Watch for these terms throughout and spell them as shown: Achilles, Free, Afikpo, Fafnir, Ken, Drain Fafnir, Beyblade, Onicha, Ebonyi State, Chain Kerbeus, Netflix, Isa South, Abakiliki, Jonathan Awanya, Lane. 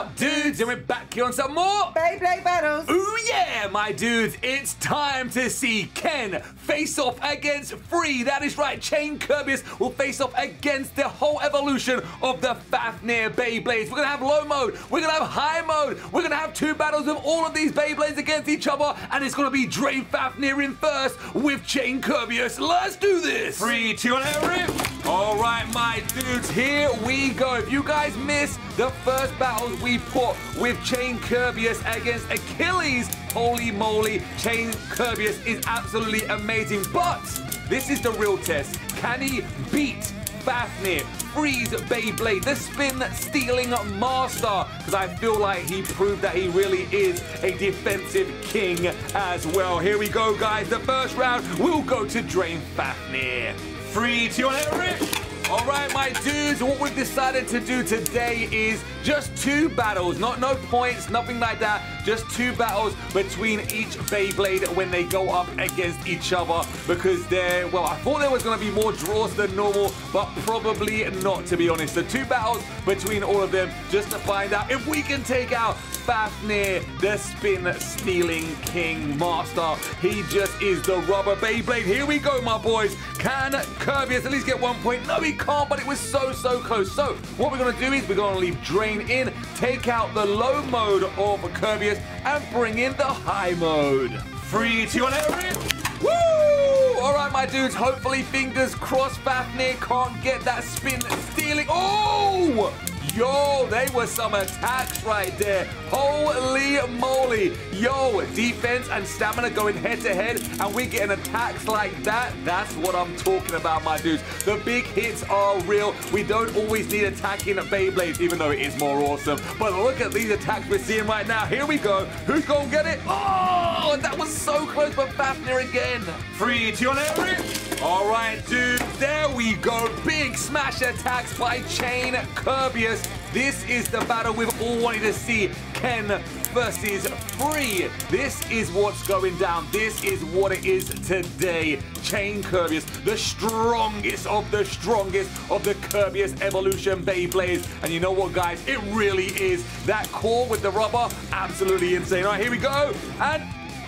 up, dudes? And we're back here on some more Beyblade battles. Ooh yeah, my dudes, it's time to see Ken face off against Free. That is right, Chain Kerbeus will face off against the whole evolution of the Fafnir Beyblades. We're gonna have low mode, we're gonna have high mode, we're gonna have two battles with all of these Beyblades against each other, and it's gonna be Drain Fafnir in first with Chain Kerbeus. Let's do this! 3, 2, 1, rip! Alright, my dudes, here we go. If you guys miss the first battles we put with Chain Kerbeus against Achilles, holy moly, Chain Kerbeus is absolutely amazing. But this is the real test. Can he beat Fafnir, Free's Beyblade, the spin-stealing master? Because I feel like he proved that he really is a defensive king as well. Here we go, guys. The first round will go to Drain Fafnir. 3, 2, 1, rip! All right, my dudes, what we've decided to do today is just two battles, no points, nothing like that, just two battles between each Beyblade when they go up against each other, because they're, well, I thought there was going to be more draws than normal, but probably not, to be honest. So two battles between all of them just to find out if we can take out Fafnir, the spin-stealing king master. He just is the rubber Beyblade. Here we go, my boys. Can Kerbeus at least get 1 point? No, he can't, but it was so close. So what we're going to do is we're going to leave Drain in, take out the low mode of Kerbeus, and bring in the high mode. 3, 2, 1, rip! Woo! All right, my dudes, hopefully, fingers crossed, Fafnir can't get that spin-stealing. Oh! Yo, they were some attacks right there. Holy moly. Yo, defense and stamina going head-to-head, and we're getting attacks like that. That's what I'm talking about, my dudes. The big hits are real. We don't always need attacking Beyblades, even though it is more awesome. But look at these attacks we're seeing right now. Here we go. Who's going to get it? Oh, that was so close, but Fafnir again. 3, 2, 1, rip. All right, dudes, there we go. Big smash attacks by Chain Kerbeus. This is the battle we've all wanted to see. Ken versus Free. This is what's going down. This is what it is today. Chain Kerbeus, the strongest of the Kerbeus Evolution Beyblades. And you know what, guys? It really is. That core with the rubber, absolutely insane. All right, here we go. And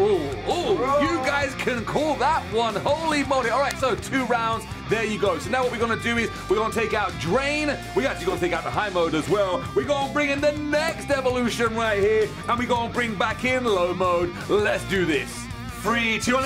oh, you guys can call that one. Holy moly. All right, so two rounds. There you go. So now what we're going to do is we're going to take out Drain. We're actually going to take out the high mode as well. We're going to bring in the next evolution right here. And we're going to bring back in low mode. Let's do this. 3, 2, 1,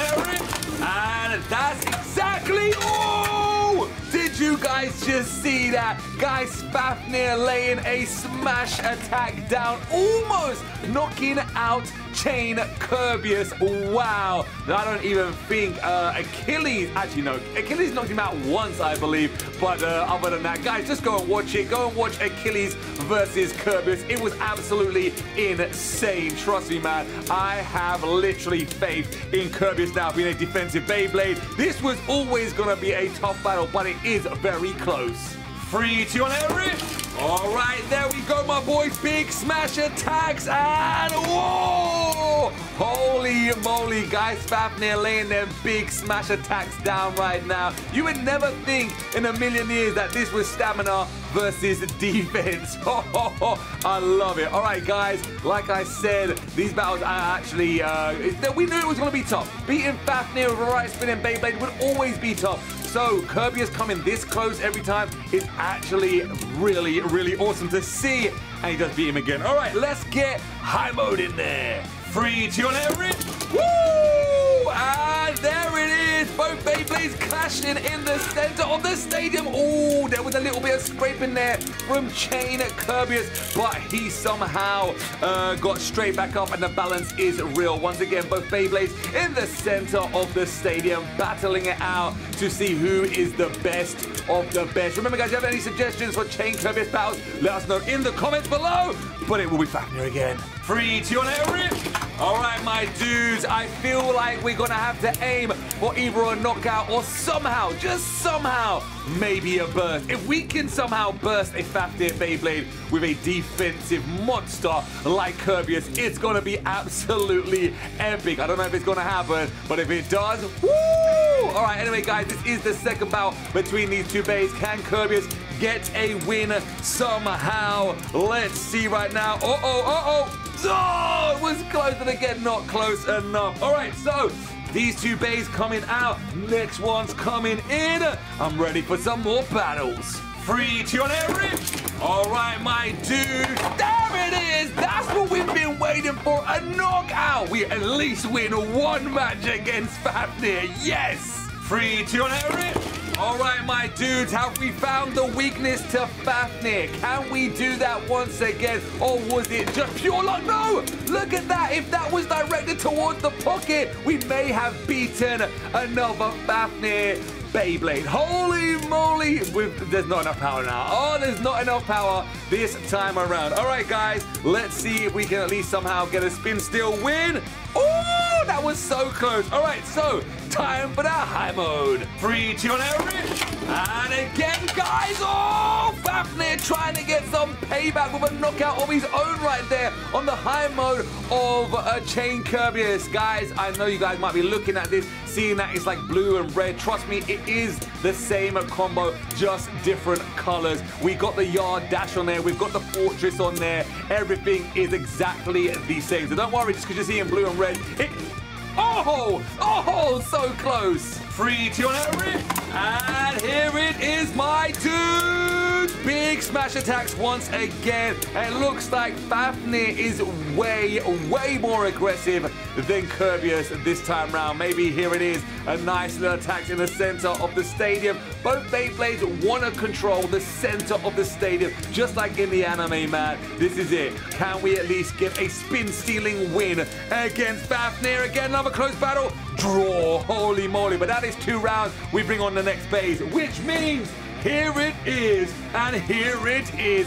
and that's exactly... Oh! Did you guys just see that? Guys, Fafnir laying a smash attack down, almost knocking out Chain Kerbeus. Wow. I don't even think Achilles... Actually, no. Achilles knocked him out once, I believe. But other than that, guys, just go and watch it. Go and watch Achilles versus Kerbeus. It was absolutely insane. Trust me, man. I have literally faith in Kerbeus now being a defensive Beyblade. This was always going to be a tough battle, but it is very close. 3, 2, 1, rip! All right, there we go, my boys. Big smash attacks and whoa! Holy moly, guys. Fafnir laying them big smash attacks down right now. You would never think in a million years that this was stamina versus defense. I love it. All right, guys, like I said, these battles are actually... we knew it was going to be tough. Beating Fafnir with a right spinning Beyblade would always be tough. So Kerbeus coming this close every time is actually really awesome to see. And he does beat him again. All right, let's get high mode in there. 3, 2, 1, rip. Woo! And there it is. Both Beyblades clashing in the center of the stadium. Oh, there was a little bit of scraping there from Chain Kerbeus, but he somehow got straight back up, and the balance is real. Once again, both Beyblades in the center of the stadium, battling it out to see who is the best of the best. Remember, guys, if you have any suggestions for Chain Kerbeus battles, let us know in the comments below. But it will be Fafnir again. 3, 2, 1, rip! All right, my dudes, I feel like we're gonna have to aim for either a knockout or somehow, just somehow, maybe a burst. If we can somehow burst a Fafnir Beyblade with a defensive monster like Kerbeus, it's gonna be absolutely epic. I don't know if it's gonna happen, but if it does, woo! All right, anyway, guys, this is the second bout between these two bays. Can Kerbeus get a win somehow? Let's see right now. Oh, it was close, and again, not close enough. All right, so these two bays coming out. Next one's coming in. I'm ready for some more battles. 3, 2, on every. All right, my dude. There it is. That's what we've been waiting for, a knockout. We at least win one match against Fafnir. Yes. 3, 2, on every. All right, my dudes, have we found the weakness to Fafnir? Can we do that once again, or was it just pure luck? No! Look at that. If that was directed towards the pocket, we may have beaten another Fafnir Beyblade. Holy moly! There's not enough power now. Oh, there's not enough power this time around. All right, guys, let's see if we can at least somehow get a spin steal win. Oh, that was so close. All right, so time for the high mode. 3, 2, on every. And again, guys. Oh, Fafnir trying to get some payback with a knockout of his own right there on the high mode of Chain Kerbeus. Guys, I know you guys might be looking at this, seeing that it's like blue and red. Trust me, it is the same combo, just different colors. We got the yard dash on there. We've got the fortress on there. Everything is exactly the same. So don't worry, just because you're seeing blue and red, Oh, so close. 3, 2, on every. And here it is, my dude. Big smash attacks once again. It looks like Fafnir is way more aggressive than Kerbeus this time round. Maybe here it is, a nice little attack in the center of the stadium. Both Beyblades want to control the center of the stadium, just like in the anime, man. This is it. Can we at least get a spin-stealing win against Fafnir? Again, another close battle. Draw. Holy moly. But that is 2 rounds. We bring on the next phase, which means here it is, and here it is.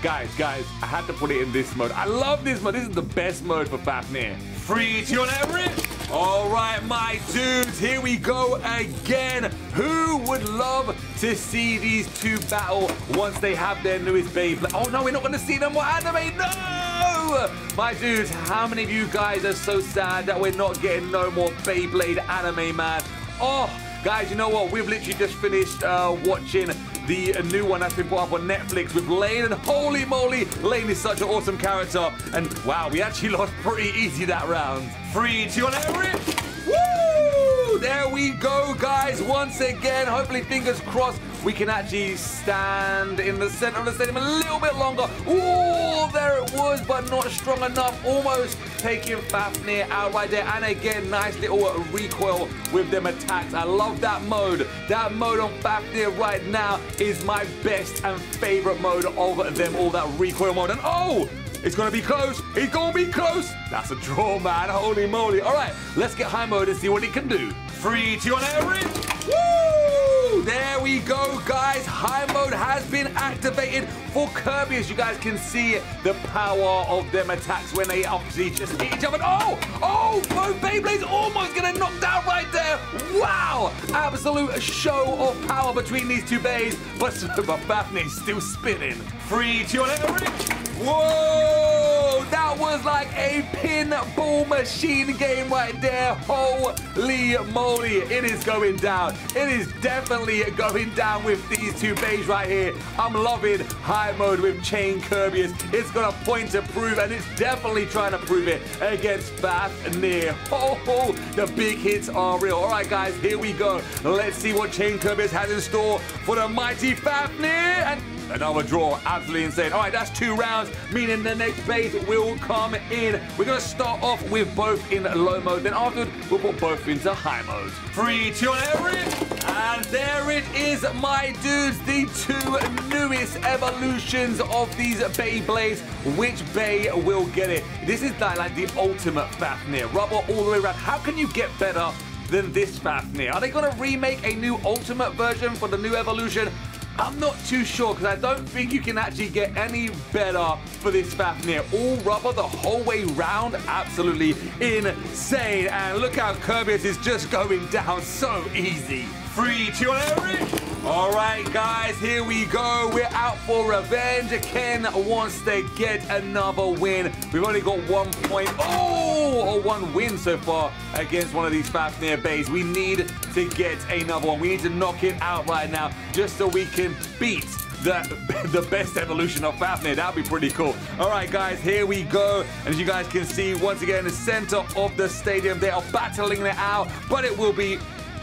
Guys, I had to put it in this mode. I love this mode. This is the best mode for Fafnir. 3, 2, on every. All right, my dudes, here we go again. Who would love to see these two battle once they have their newest Beyblade? Oh, no, we're not going to see no more anime. No! My dudes, how many of you guys are so sad that we're not getting no more Beyblade anime, man? Oh, guys, you know what? We've literally just finished watching the new one that's been put up on Netflix with Lane, and holy moly, Lane is such an awesome character. And wow, we actually lost pretty easy that round. 3, 2, on every. Woo! There we go, guys, once again. Hopefully, fingers crossed, we can actually stand in the center of the stadium a little bit longer. Ooh, there it was, but not strong enough. Almost taking Fafnir out right there. And again, nice little recoil with them attacks. I love that mode. That mode on Fafnir right now is my best and favorite mode of them all, that recoil mode. And oh, it's going to be close. It's going to be close. That's a draw, man. Holy moly. All right, let's get high mode and see what he can do. 3, 2, on every. Woo! There we go, guys. High mode has been activated for Kerbeus. You guys can see the power of them attacks when they obviously just hit each other. Oh, both Beyblades almost getting knocked out right there. Wow, absolute show of power between these two bays. But Fafnir's still spinning. 3, 2, on every. Whoa! That was like a pinball machine game right there. Holy moly, it is going down. It is definitely going down with these two bays right here. I'm loving high mode with Chain Kerbeus. It's got a point to prove, and it's definitely trying to prove it against Fafnir. Oh, the big hits are real. All right, guys, here we go. Let's see what Chain Kerbeus has in store for the mighty Fafnir. And another draw, absolutely insane. All right, that's 2 rounds, meaning the next phase will come in. We're going to start off with both in low mode, then afterwards we'll put both into high mode. 3, 2, on every. And there it is, my dudes, the 2 newest evolutions of these Beyblades. Which Bey will get it? This is like the ultimate Fafnir, rubber all the way around. How can you get better than this Fafnir? Are they going to remake a new ultimate version for the new evolution? I'm not too sure, because I don't think you can actually get any better for this Fafnir. All rubber the whole way round. Absolutely insane. And look how Kerbeus is just going down so easy. 3, 2, on every. All right, guys, here we go. We're out for revenge. Ken wants to get another win. We've only got 1 point. Oh, or one win so far against one of these Fafnir bays. We need to get another one. We need to knock it out right now just so we can beat the best evolution of Fafnir. That'd be pretty cool. All right, guys, here we go. And as you guys can see, once again, in the center of the stadium, they are battling it out, but it will be...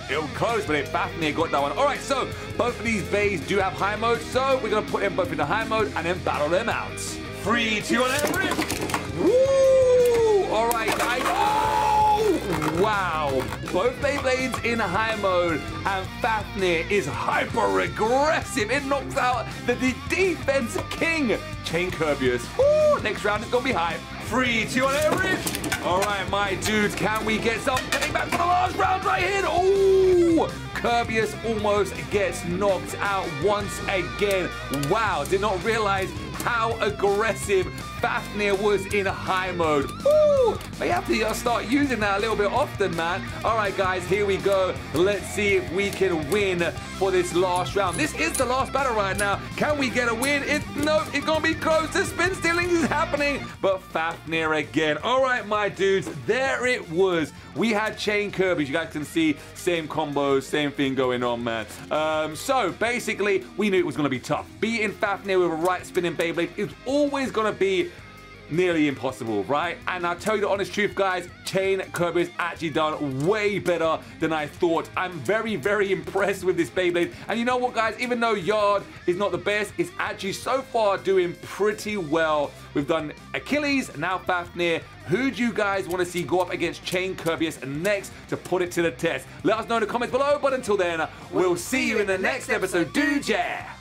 It was close, but Fafnir got that one. All right, so both of these bays do have high mode, so we're going to put them both into high mode and then battle them out. 3, 2, 1, and woo! All right, guys. Oh! Wow. Both Beyblades in high mode, and Fafnir is hyper-aggressive. It knocks out the defense king, Chain Kerbeus. Woo! Next round is going to be hype. 3, 2, 1, and all right, my dudes, can we get something back for the last round right here? Oh, Kerbeus almost gets knocked out once again. Wow, did not realize how aggressive Fafnir was in high mode. Woo! But you have to start using that a little bit often, man. All right, guys, here we go. Let's see if we can win for this last round. This is the last battle right now. Can we get a win? It's gonna be close. The spin stealing is happening, but Fafnir again. All right, my dudes, there it was. We had Chain Kerbeus. You guys can see same combos, same thing going on, man. So basically, we knew it was gonna be tough. Beating Fafnir with a right spinning Beyblade is always gonna be nearly impossible, right? And I'll tell you the honest truth, guys, Chain Kerbeus actually done way better than I thought. I'm very, very impressed with this Beyblade. And you know what, guys? Even though Yard is not the best, it's actually so far doing pretty well. We've done Achilles, now Fafnir. Who do you guys want to see go up against Chain Kerbeus next to put it to the test? Let us know in the comments below, but until then, we'll see you in the next episode, dude, yeah!